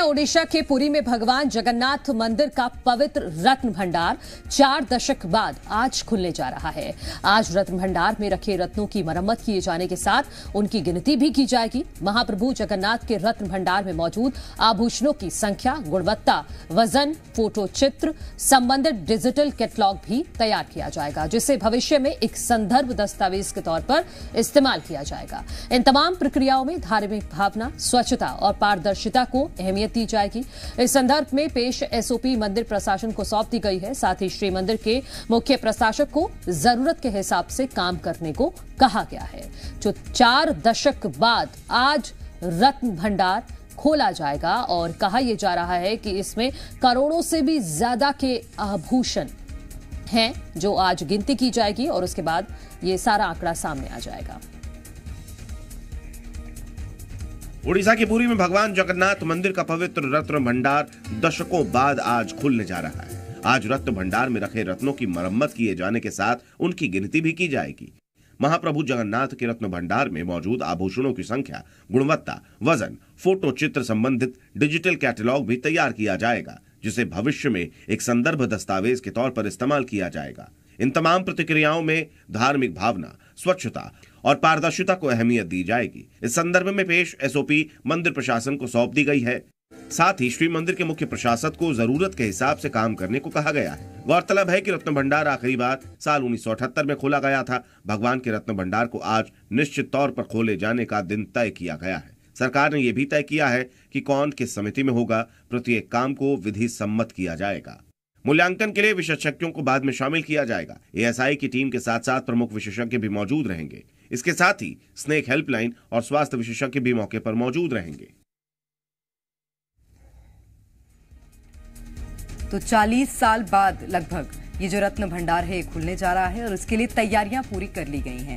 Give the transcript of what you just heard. ओडिशा के पुरी में भगवान जगन्नाथ मंदिर का पवित्र रत्न भंडार 4 दशक बाद आज खुलने जा रहा है। आज रत्न भंडार में रखे रत्नों की मरम्मत किए जाने के साथ उनकी गिनती भी की जाएगी। महाप्रभु जगन्नाथ के रत्न भंडार में मौजूद आभूषणों की संख्या, गुणवत्ता, वजन, फोटो, चित्र, संबंधित डिजिटल कैटलॉग भी तैयार किया जाएगा, जिसे भविष्य में एक संदर्भ दस्तावेज के तौर पर इस्तेमाल किया जाएगा। इन तमाम प्रक्रियाओं में धार्मिक भावना, स्वच्छता और पारदर्शिता को दी जाएगी। इस संदर्भ में पेश एसओपी मंदिर प्रशासन को सौंप दी गई है। साथ ही श्री मंदिर के मुख्य प्रशासक को जरूरत के हिसाब से काम करने को कहा गया है। जो 4 दशक बाद आज रत्न भंडार खोला जाएगा और कहा यह जा रहा है कि इसमें करोड़ों से भी ज्यादा के आभूषण हैं जो आज गिनती की जाएगी और उसके बाद यह सारा आंकड़ा सामने आ जाएगा। ओडिशा के पुरी में भगवान जगन्नाथ मंदिर का पवित्र रत्न भंडार दशकों बाद आज खुलने जा रहा है। आज रत्न भंडार में रखे रत्नों की मरम्मत किए जाने के साथ उनकी गिनती भी की जाएगी। महाप्रभु जगन्नाथ के रत्न भंडार में मौजूद आभूषणों की संख्या, गुणवत्ता, वजन, फोटो, चित्र संबंधित डिजिटल कैटलॉग भी तैयार किया जाएगा, जिसे भविष्य में एक संदर्भ दस्तावेज के तौर पर इस्तेमाल किया जाएगा। इन तमाम प्रतिक्रियाओं में धार्मिक भावना, स्वच्छता और पारदर्शिता को अहमियत दी जाएगी। इस संदर्भ में पेश एसओपी मंदिर प्रशासन को सौंप दी गई है। साथ ही श्री मंदिर के मुख्य प्रशासक को जरूरत के हिसाब से काम करने को कहा गया है। गौरतलब है कि रत्न भंडार आखिरी बार साल 1978 में खोला गया था। भगवान के रत्न भंडार को आज निश्चित तौर पर खोले जाने का दिन तय किया गया है। सरकार ने यह भी तय किया है कि कौन किस समिति में होगा। प्रत्येक काम को विधि सम्मत किया जाएगा। मूल्यांकन के लिए विशेषज्ञों को बाद में शामिल किया जाएगा। एएसआई की टीम के साथ साथ प्रमुख विशेषज्ञ भी मौजूद रहेंगे। इसके साथ ही स्नेक हेल्पलाइन और स्वास्थ्य विशेषज्ञ भी मौके पर मौजूद रहेंगे। तो 40 साल बाद लगभग ये जो रत्न भंडार है खुलने जा रहा है और उसके लिए तैयारियां पूरी कर ली गई हैं।